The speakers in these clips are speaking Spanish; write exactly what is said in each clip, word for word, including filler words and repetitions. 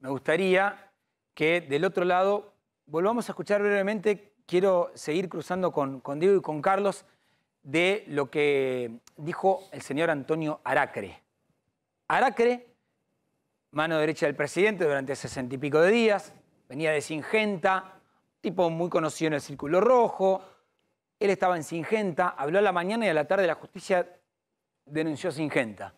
me gustaría que del otro lado volvamos a escuchar brevemente, quiero seguir cruzando con, con Diego y con Carlos, de lo que dijo el señor Antonio Aracre. Aracre, mano derecha del presidente durante sesenta y pico de días, venía de Singenta, tipo muy conocido en el Círculo Rojo. Él estaba en Singenta, habló a la mañana y a la tarde la justicia denunció Singenta.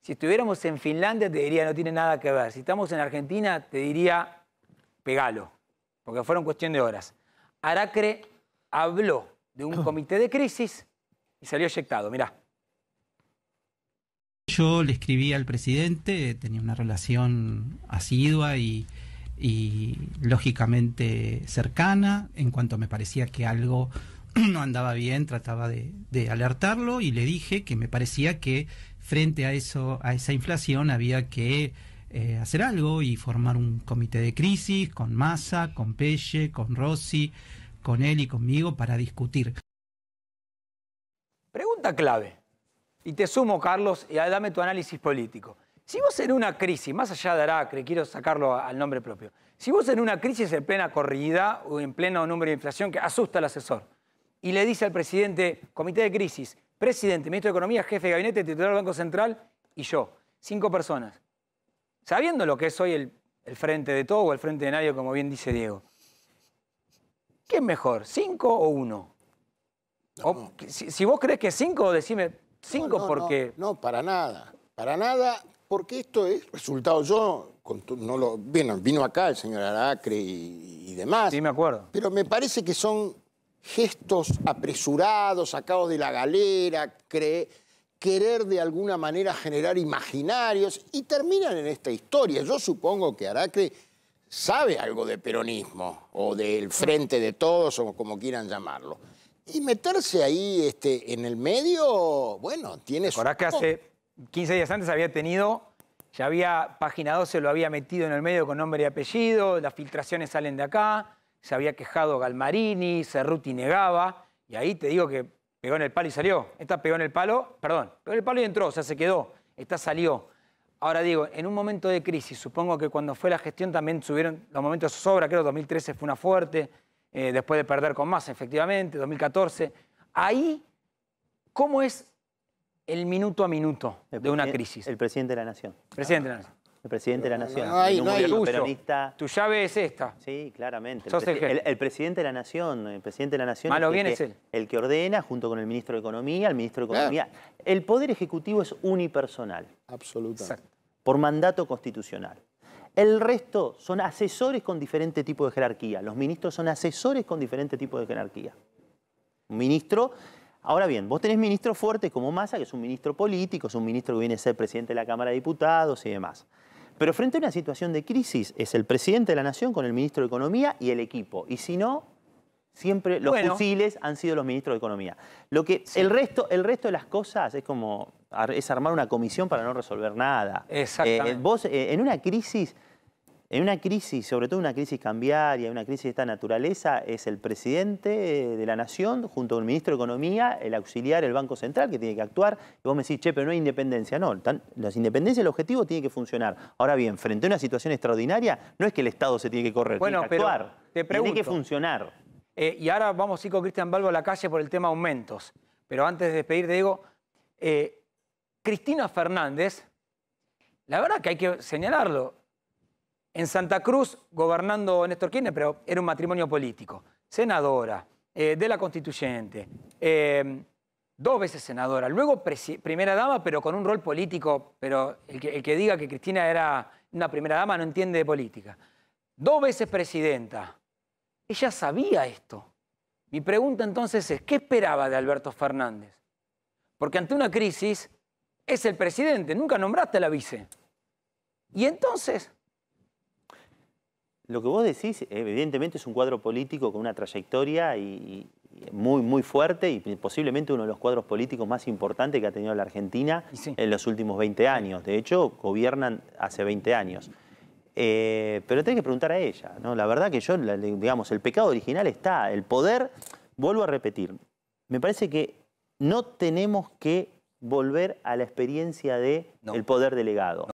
Si estuviéramos en Finlandia te diría no tiene nada que ver. Si estamos en Argentina te diría pegalo, porque fueron cuestión de horas. Aracre habló de un comité de crisis y salió eyectado, mirá. Yo le escribí al presidente, tenía una relación asidua y, y lógicamente cercana. En cuanto me parecía que algo no andaba bien, trataba de, de alertarlo y le dije que me parecía que frente a, eso, a esa inflación había que eh, hacer algo y formar un comité de crisis con Massa, con Peche, con Rossi, con él y conmigo para discutir. Pregunta clave. Y te sumo, Carlos, y dame tu análisis político. Si vos en una crisis, más allá de Aracre, quiero sacarlo al nombre propio, si vos en una crisis en plena corrida o en pleno número de inflación que asusta al asesor y le dice al presidente, comité de crisis, presidente, ministro de Economía, jefe de gabinete, titular del Banco Central y yo, cinco personas, sabiendo lo que es hoy el, el frente de todo o el frente de nadie, como bien dice Diego, ¿qué es mejor, cinco o uno? No, o, no. Si, si vos crees que es cinco, decime... Cinco no, no, porque... No, no, para nada, para nada, porque esto es resultado, yo, con tu, no lo, bueno, vino acá el señor Aracre y, y demás. Sí, me acuerdo. Pero me parece que son gestos apresurados, sacados de la galera, cre, querer de alguna manera generar imaginarios y terminan en esta historia. Yo supongo que Aracre sabe algo de peronismo o del frente de todos o como quieran llamarlo. Y meterse ahí este, en el medio, bueno, tiene su... Ahora que hace quince días antes había tenido, ya había Página doce, se lo había metido en el medio con nombre y apellido, las filtraciones salen de acá, se había quejado Galmarini, Cerruti negaba, y ahí te digo que pegó en el palo y salió. Esta pegó en el palo, perdón, pegó en el palo y entró, o sea, se quedó. Esta salió. Ahora digo, en un momento de crisis, supongo que cuando fue la gestión también subieron los momentos de zozobra, creo que dos mil trece fue una fuerte... Eh, después de perder con Massa, efectivamente, dos mil catorce. Ahí, ¿cómo es el minuto a minuto el de una crisis? El presidente de la Nación. Presidente de la Nación. El presidente de la Nación. No, no, el no hay, no hay. Peronista... Tu llave es esta. Sí, claramente. El, pre el, el presidente de la Nación. El presidente de la Nación Malo es, bien que, es él. El que ordena, junto con el ministro de Economía, el ministro de Economía. Claro. El Poder Ejecutivo es unipersonal. Absolutamente. Exacto. Por mandato constitucional. El resto son asesores con diferente tipo de jerarquía. Los ministros son asesores con diferente tipo de jerarquía. Un ministro... Ahora bien, vos tenés ministros fuertes como Massa, que es un ministro político, es un ministro que viene a ser presidente de la Cámara de Diputados y demás. Pero frente a una situación de crisis, es el presidente de la Nación con el ministro de Economía y el equipo. Y si no, siempre los bueno. fusiles han sido los ministros de Economía. Lo que sí. el, resto, el resto de las cosas es como... es armar una comisión para no resolver nada. Exactamente. Eh, vos, eh, en una crisis, en una crisis, sobre todo una crisis cambiaria, una crisis de esta naturaleza, es el presidente de la Nación, junto con el ministro de Economía, el auxiliar, el Banco Central, que tiene que actuar. Y vos me decís, che, pero no hay independencia. No, tan, las independencias, el objetivo tiene que funcionar. Ahora bien, frente a una situación extraordinaria, no es que el Estado se tiene que correr, bueno, tiene que pero actuar. Te pregunto, tiene que funcionar. Eh, y ahora vamos a ir con Cristian Balbo a la calle por el tema aumentos. Pero antes de despedirte, digo... Eh, Cristina Fernández, la verdad que hay que señalarlo, en Santa Cruz, gobernando Néstor Kirchner, pero era un matrimonio político, senadora, eh, de la Constituyente, eh, dos veces senadora, luego primera dama, pero con un rol político, pero el que, el que diga que Cristina era una primera dama no entiende de política. Dos veces presidenta. Ella sabía esto. Mi pregunta entonces es, ¿qué esperaba de Alberto Fernández? Porque ante una crisis... es el presidente, nunca nombraste a la vice. Y entonces... Lo que vos decís, evidentemente, es un cuadro político con una trayectoria y, y muy, muy fuerte y posiblemente uno de los cuadros políticos más importantes que ha tenido la Argentina sí. en los últimos veinte años. De hecho, gobiernan hace veinte años. Eh, pero tenés que preguntar a ella, ¿no? La verdad que yo, digamos, el pecado original está, el poder... Vuelvo a repetir, me parece que no tenemos que... volver a la experiencia del poder delegado.